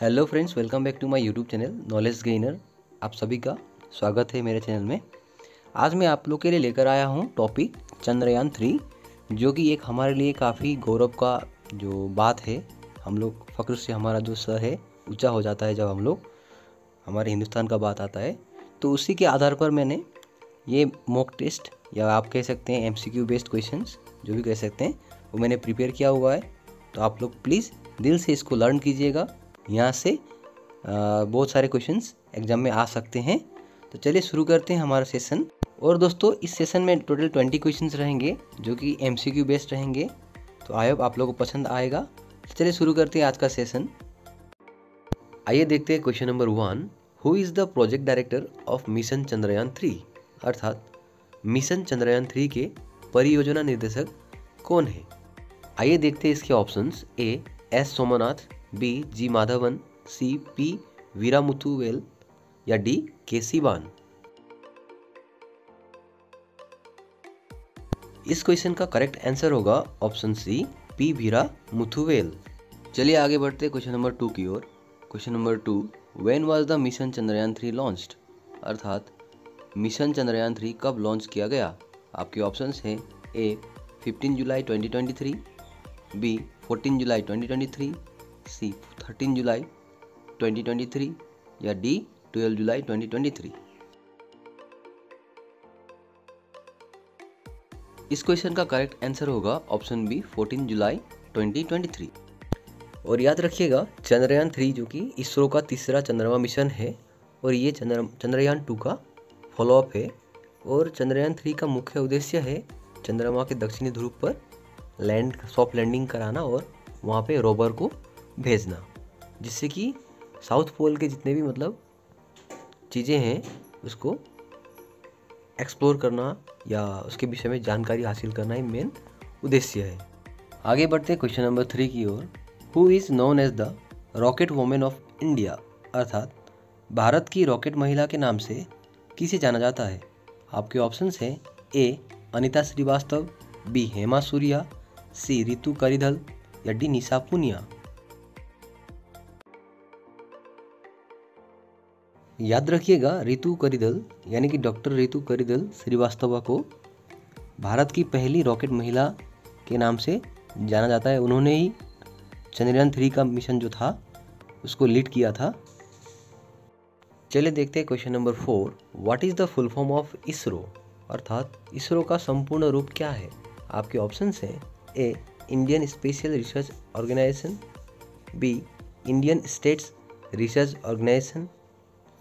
Hello friends, welcome back to my YouTube channel knowledge gainer. आप सभी का स्वागत है मेरे चैनल में। आज मैं आप लोग के लिए लेकर आया हूं टॉपिक चंद्रयान 3, जो कि एक हमारे लिए काफ़ी गौरव का जो बात है। हम लोग फ़ख्र से हमारा जो सर है ऊंचा हो जाता है जब हम लोग हमारे हिंदुस्तान का बात आता है। तो उसी के आधार पर मैंने ये मॉक टेस्ट या आप कह सकते हैं MCQ बेस्ड क्वेश्चन जो भी कह सकते हैं वो मैंने प्रिपेयर किया हुआ है। तो आप लोग प्लीज़ दिल से इसको लर्न कीजिएगा, यहाँ से बहुत सारे क्वेश्चंस एग्जाम में आ सकते हैं। तो चलिए शुरू करते हैं हमारा सेशन। और दोस्तों, इस सेशन में टोटल 20 क्वेश्चंस रहेंगे जो कि MCQ बेस्ड रहेंगे। तो आई होप आप लोगों को पसंद आएगा। तो चलिए शुरू करते हैं आज का सेशन। आइए देखते हैं question number 1। Who is the project director of mission Chandrayaan 3, अर्थात मिशन चंद्रयान 3 के परियोजना निर्देशक कौन है। आइए देखते हैं इसके options. A S Somnath, B G Madhavan, C P Veeramuthuvel या डी के सिवान। इस क्वेश्चन का करेक्ट आंसर होगा ऑप्शन सी पी वीरामुथुवेल। चलिए आगे बढ़ते हैं क्वेश्चन नंबर 2 की ओर। Question number 2, when was the mission Chandrayaan 3 launched, अर्थात मिशन चंद्रयान 3 कब लॉन्च किया गया। आपके ऑप्शंस हैं ए 15 जुलाई 2023, बी 14 जुलाई 2023, सी 13 जुलाई 2023 या डी 12 जुलाई 2023। इस क्वेश्चन का करेक्ट आंसर होगा ऑप्शन बी 14 जुलाई 2023। और याद रखिएगा, चंद्रयान 3 जो कि इसरो का तीसरा चंद्रमा मिशन है और ये चंद्रयान 2 का फॉलोअप है। और चंद्रयान 3 का मुख्य उद्देश्य है चंद्रमा के दक्षिणी ध्रुव पर सॉफ्ट लैंडिंग कराना और वहाँ पे रोवर को भेजना, जिससे कि साउथ पोल के जितने भी मतलब चीज़ें हैं उसको एक्सप्लोर करना या उसके विषय में जानकारी हासिल करना ही मेन उद्देश्य है। आगे बढ़ते हैं क्वेश्चन नंबर 3 की ओर। Who is known as the rocket women of India, अर्थात भारत की रॉकेट महिला के नाम से किसे जाना जाता है। आपके ऑप्शंस हैं A Anita Srivastava, B Hema Surya, C Ritu Karidhal या डी निशा पुनिया। याद रखिएगा, रितु करिधल यानी कि डॉक्टर रितु करिधल श्रीवास्तवा को भारत की पहली रॉकेट महिला के नाम से जाना जाता है। उन्होंने ही चंद्रयान 3 का मिशन जो था उसको लीड किया था। चलिए देखते हैं question number 4। What is the full form of ISRO, अर्थात इसरो का संपूर्ण रूप क्या है। आपके ऑप्शंस हैं A Indian special research organisation, B Indian states research organisation,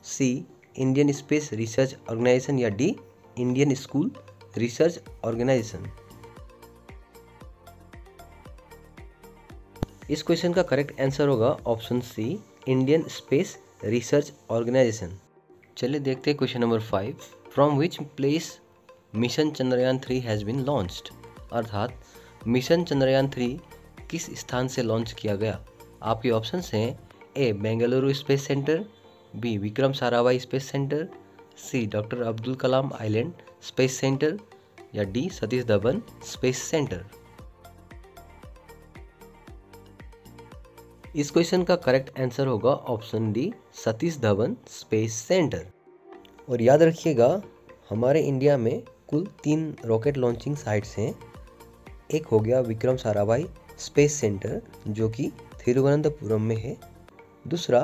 C Indian space research organisation या D Indian school research organisation. इस क्वेश्चन का करेक्ट आंसर होगा option C Indian space research organisation. चलिए देखते हैं question number 5। From which place mission Chandrayaan 3 has been launched, अर्थात mission Chandrayaan 3 किस स्थान से लॉन्च किया गया। आपके ऑप्शंस हैं A Bengaluru space centre, B Vikram Sarabhai space centre, C doctor Abdul Kalam island space centre या D Satish Dhawan space centre. इस क्वेश्चन का करेक्ट आंसर होगा option D Satish Dhawan space centre. और याद रखिएगा, हमारे इंडिया में कुल 3 रॉकेट लॉन्चिंग साइट्स हैं। एक हो गया विक्रम साराभाई स्पेस सेंटर जो कि तिरुवनंतपुरम में है, दूसरा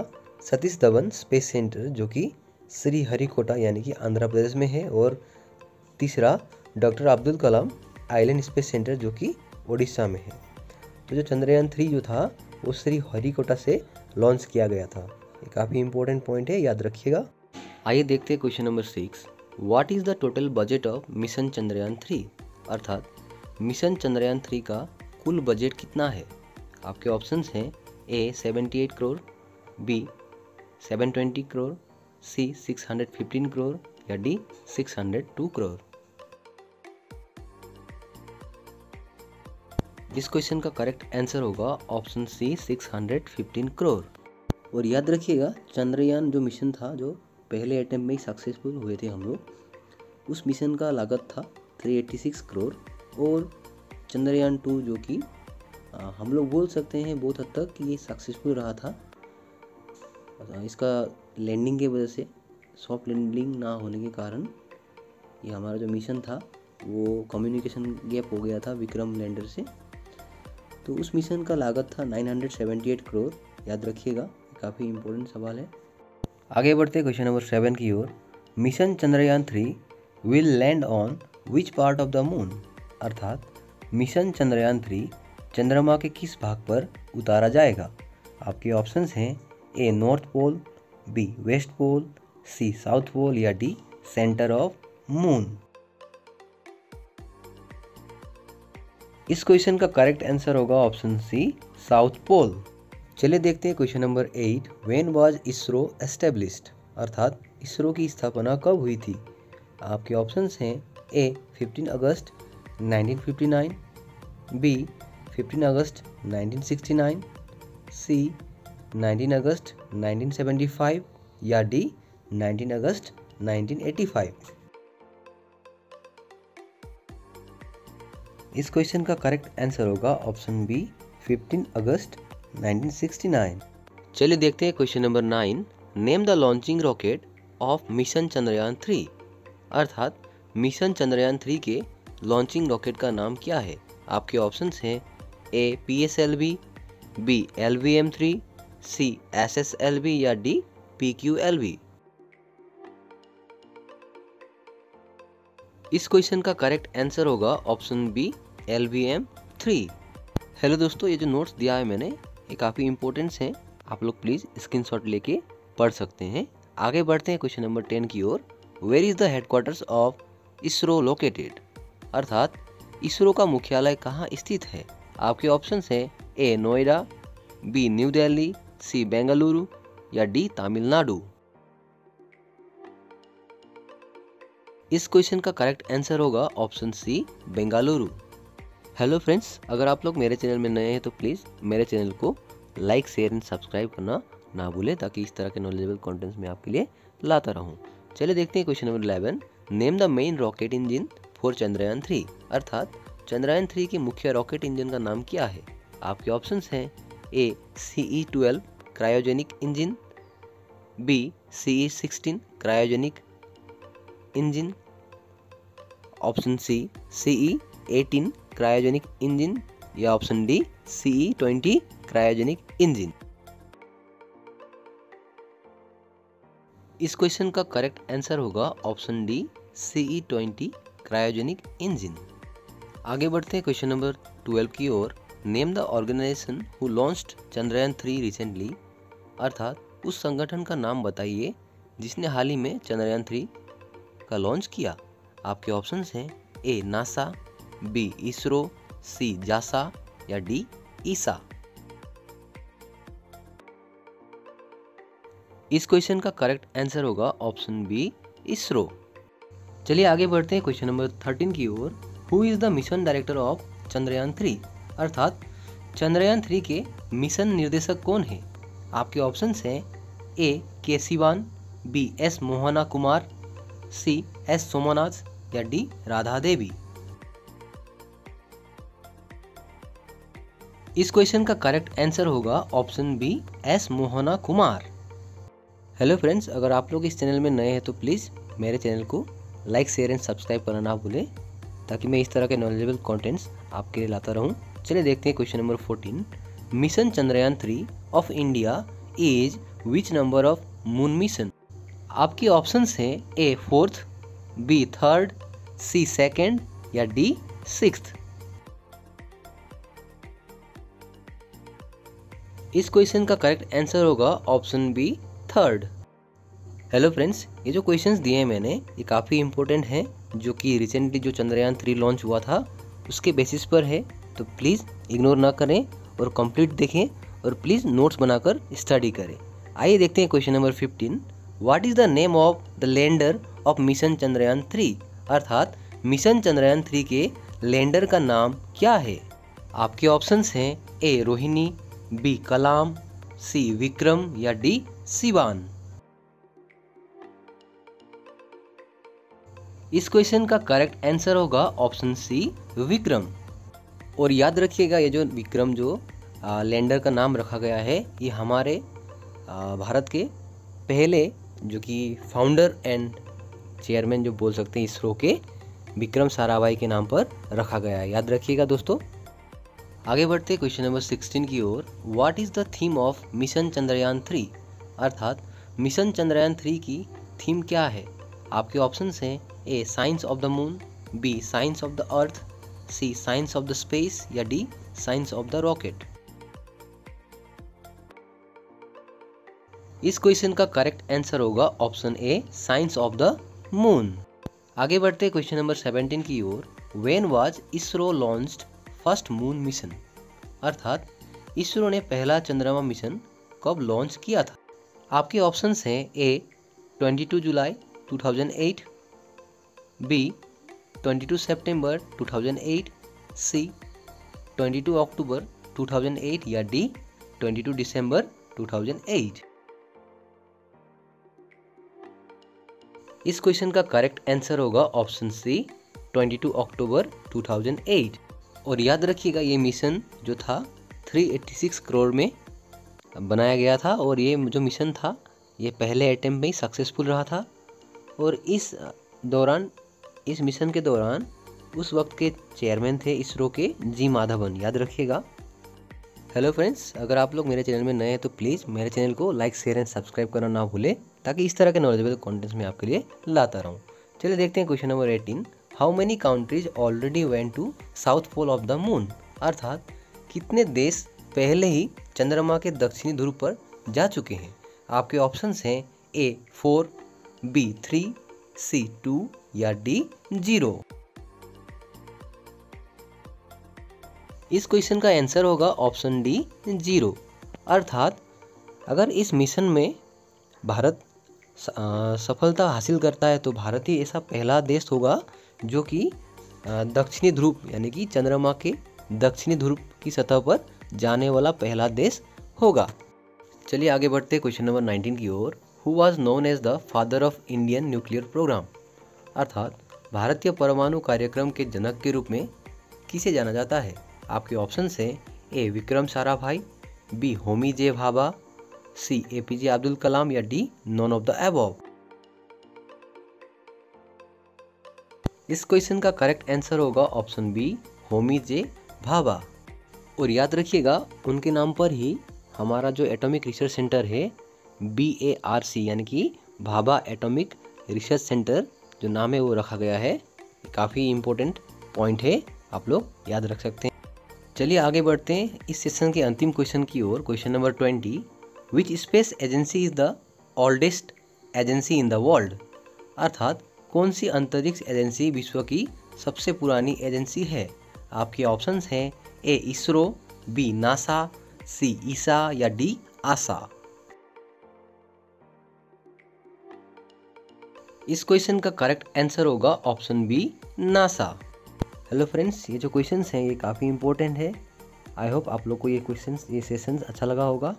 सतीश धवन स्पेस सेंटर जो कि श्रीहरिकोटा यानी कि आंध्र प्रदेश में है, और तीसरा doctor Abdul Kalam island space centre जो कि ओडिशा में है। तो जो चंद्रयान 3 जो था वो श्रीहरिकोटा से लॉन्च किया गया था। ये काफ़ी इंपॉर्टेंट पॉइंट है, याद रखिएगा। आइए देखते हैं question number 6। What is the total budget of mission Chandrayaan 3, अर्थात मिशन चंद्रयान 3 का कुल बजट कितना है। आपके ऑप्शंस हैं A 78 crore, B 720 crore, C 615 crore या डी 602 करोड़। इस क्वेश्चन का करेक्ट आंसर होगा ऑप्शन सी 615 करोड़। और याद रखिएगा, चंद्रयान जो मिशन था जो पहले अटेम्प्ट में ही सक्सेसफुल हुए थे हम लोग, उस मिशन का लागत था 386 करोड़। और चंद्रयान 2 जो कि हम लोग बोल सकते हैं बहुत हद तक कि ये सक्सेसफुल रहा था। इसका लैंडिंग की वजह से सॉफ्ट लैंडिंग ना होने के कारण ये हमारा जो मिशन था वो कम्युनिकेशन गैप हो गया था विक्रम लैंडर से। तो उस मिशन का लागत था 978 करोड़, याद रखिएगा, काफ़ी इम्पोर्टेंट सवाल है। आगे बढ़ते क्वेश्चन नंबर 7 की ओर। Mission Chandrayaan 3 will land on which part of the moon, अर्थात मिशन चंद्रयान 3 चंद्रमा के किस भाग पर उतारा जाएगा। आपके ऑप्शंस हैं A north pole, B west pole, C south pole या डी सेंटर ऑफ मून। इस क्वेश्चन का करेक्ट आंसर होगा ऑप्शन सी साउथ पोल। चलिए देखते हैं question number 8। When was ISRO established, अर्थात इसरो की स्थापना कब हुई थी। आपके ऑप्शंस हैं ए 15 अगस्त 1959, बी 15 अगस्त 1969, सी 19 अगस्त 1975 या डी 19 अगस्त 1985। इस क्वेश्चन का करेक्ट आंसर होगा ऑप्शन बी 15 अगस्त 1969। चलिए देखते हैं question number 9। Name the launching rocket of mission Chandrayaan 3, अर्थात मिशन चंद्रयान 3 के लॉन्चिंग रॉकेट का नाम क्या है। आपके ऑप्शंस हैं A PSLV, B LVM3, C SSLV या डी PQLV। इस क्वेश्चन का करेक्ट आंसर होगा ऑप्शन बी LVM3। हेलो दोस्तों, ये जो नोट्स दिया है मैंने ये काफ़ी इम्पोर्टेंट्स हैं, आप लोग प्लीज़ स्क्रीनशॉट लेके पढ़ सकते हैं। आगे बढ़ते हैं क्वेश्चन नंबर 10 की ओर। Where is the headquarters of ISRO located, अर्थात इसरो का मुख्यालय कहाँ स्थित है। आपके ऑप्शंस हैं A Noida, B new Delhi, C Bengaluru या डी तमिलनाडु। इस क्वेश्चन का करेक्ट आंसर होगा option C Bengaluru. Hello friends, अगर आप लोग मेरे चैनल में नए हैं तो प्लीज़ मेरे चैनल को लाइक, शेयर एंड सब्सक्राइब करना ना भूलें, ताकि इस तरह के नॉलेजेबल कंटेंट्स मैं आपके लिए लाता रहूं। चलिए देखते हैं question number 11। Name the main rocket engine for Chandrayaan 3, अर्थात चंद्रयान 3 के मुख्य रॉकेट इंजन का नाम क्या है। आपके ऑप्शंस हैं A CE-12 cryogenic engine, B CE-16 cryogenic engine, option C CE-18 cryogenic engine या option D CE-20 cryogenic engine. इस क्वेश्चन का करेक्ट आंसर होगा option D CE-20 cryogenic engine. आगे बढ़ते हैं क्वेश्चन नंबर 12 की ओर। Name the organisation who launched Chandrayaan 3 recently, अर्थात उस संगठन का नाम बताइए जिसने हाल ही में चंद्रयान 3 का लॉन्च किया। आपके ऑप्शंस हैं A NASA, B ISRO, C जासा या डी ईसा। इस क्वेश्चन का करेक्ट आंसर होगा ऑप्शन बी इसरो। चलिए आगे बढ़ते हैं क्वेश्चन नंबर 13 की ओर। Who is the mission director of Chandrayaan 3, अर्थात चंद्रयान 3 के मिशन निर्देशक कौन है। आपके ऑप्शंस हैं A K Sivan, B S Mohana Kumar, C S Somnath या डी राधा देवी। इस क्वेश्चन का करेक्ट आंसर होगा option B S Mohana Kumar. Hello friends, अगर आप लोग इस चैनल में नए हैं तो प्लीज़ मेरे चैनल को लाइक, शेयर एंड सब्सक्राइब करना ना भूलें, ताकि मैं इस तरह के नॉलेजेबल कंटेंट्स आपके लिए लाता रहूं। चलिए देखते हैं question number 14। Mission Chandrayaan 3 of India is which number of moon mission. आपके ऑप्शंस हैं A 4th, B 3rd, C 2nd या डी 6th। इस क्वेश्चन का करेक्ट आंसर होगा option B 3rd। Hello friends, ये जो क्वेश्चंस दिए हैं मैंने ये काफ़ी इम्पोर्टेंट हैं, जो कि रिसेंटली जो चंद्रयान 3 लॉन्च हुआ था उसके बेसिस पर है, तो प्लीज़ इग्नोर ना करें और कंप्लीट देखें और प्लीज़ नोट्स बनाकर स्टडी करें। आइए देखते हैं question number 15। What is the name of the lander of mission Chandrayaan 3, अर्थात मिशन चंद्रयान 3 के लैंडर का नाम क्या है। आपके ऑप्शंस हैं A Rohini, B Kalam, C Vikram या डी सिवान। इस क्वेश्चन का करेक्ट आंसर होगा ऑप्शन सी विक्रम। और याद रखिएगा, ये जो विक्रम जो लैंडर का नाम रखा गया है ये हमारे भारत के पहले जो कि फाउंडर एंड चेयरमैन जो बोल सकते हैं इसरो के, विक्रम साराभाई के नाम पर रखा गया है। याद रखिएगा दोस्तों। आगे बढ़ते क्वेश्चन नंबर 16 की ओर। What is the theme of mission Chandrayaan 3, अर्थात मिशन चंद्रयान 3 की थीम क्या है। आपके ऑप्शंस हैं A science of the moon, B science of the earth, C science of the space या D science of the rocket. इस क्वेश्चन का करेक्ट आंसर होगा option A science of the moon. आगे बढ़ते क्वेश्चन नंबर 17 की ओर। When was ISRO launched first moon mission, अर्थात इसरो ने पहला चंद्रमा मिशन कब लॉन्च किया था। आपके ऑप्शंस हैं ए 22 जुलाई 2008, बी 22 सितंबर 2008, सी 22 अक्टूबर 2008 या डी 22 दिसंबर 2008। इस क्वेश्चन का करेक्ट आंसर होगा ऑप्शन सी 22 अक्टूबर 2008। और याद रखिएगा ये मिशन जो था 386 करोड़ में बनाया गया था और ये जो मिशन था ये पहले अटेम्प्ट में ही सक्सेसफुल रहा था। और इस मिशन के दौरान उस वक्त के चेयरमैन थे इसरो के जी माधवन। याद रखिएगा। हेलो फ्रेंड्स, अगर आप लोग मेरे चैनल में नए हैं तो प्लीज़ मेरे चैनल को लाइक शेयर एंड सब्सक्राइब करना ना भूलें ताकि इस तरह के नॉलेजेबल कंटेंट्स मैं आपके लिए लाता रहूं। चलिए देखते हैं question number 18। How many countries already went to south pole of the moon, अर्थात कितने देश पहले ही चंद्रमा के दक्षिणी ध्रुव पर जा चुके हैं। आपके ऑप्शंस हैं ए 4, बी 3, सी 2 या डी 0। इस क्वेश्चन का आंसर होगा ऑप्शन डी 0, अर्थात अगर इस मिशन में भारत सफलता हासिल करता है तो भारत ही ऐसा पहला देश होगा जो कि दक्षिणी ध्रुव यानी कि चंद्रमा के दक्षिणी ध्रुव की सतह पर जाने वाला पहला देश होगा। चलिए आगे बढ़ते क्वेश्चन नंबर 19 की ओर। Who was known as the father of Indian nuclear programme, अर्थात भारतीय परमाणु कार्यक्रम के जनक के रूप में किसे जाना जाता है। आपके ऑप्शंस हैं A Vikram Sarabhai, B Homi J Bhabha, C APJ Abdul Kalam या D none of the above. इस क्वेश्चन का करेक्ट आंसर होगा option B Homi J Bhabha. और याद रखिएगा उनके नाम पर ही हमारा जो एटॉमिक रिसर्च सेंटर है BARC यानी कि भाभा एटॉमिक रिसर्च सेंटर जो नाम है वो रखा गया है। काफ़ी इम्पोर्टेंट पॉइंट है, आप लोग याद रख सकते हैं। चलिए आगे बढ़ते हैं इस सेशन के अंतिम क्वेश्चन की ओर। Question number 20। Which space agency is the oldest agency in the world, अर्थात कौन सी अंतरिक्ष एजेंसी विश्व की सबसे पुरानी एजेंसी है। आपके ऑप्शंस हैं A ISRO, B NASA, C ESA या डी आसा। इस क्वेश्चन का करेक्ट आंसर होगा option B NASA. Hello friends, ये जो क्वेश्चंस हैं ये काफ़ी इम्पोर्टेंट है। आई होप आप लोग को ये सेशंस अच्छा लगा होगा।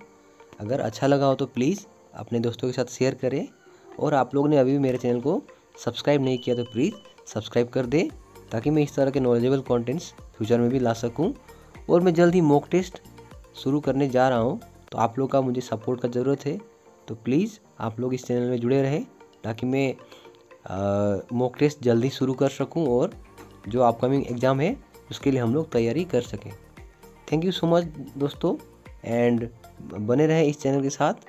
अगर अच्छा लगा हो तो प्लीज़ अपने दोस्तों के साथ शेयर करें। और आप लोगों ने अभी भी मेरे चैनल को सब्सक्राइब नहीं किया तो प्लीज़ सब्सक्राइब कर दें ताकि मैं इस तरह के नॉलेजेबल कंटेंट्स फ्यूचर में भी ला सकूं। और मैं जल्द ही मॉक टेस्ट शुरू करने जा रहा हूं, तो आप लोग का मुझे सपोर्ट का ज़रूरत है। तो प्लीज़ आप लोग इस चैनल में जुड़े रहें ताकि मैं मॉक टेस्ट जल्दी शुरू कर सकूं और जो अपकमिंग एग्ज़ाम है उसके लिए हम लोग तैयारी कर सकें। थैंक यू सो मच दोस्तों, एंड बने रहें इस चैनल के साथ।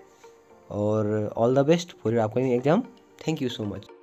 और all the best for your upcoming exam. Thank you so much.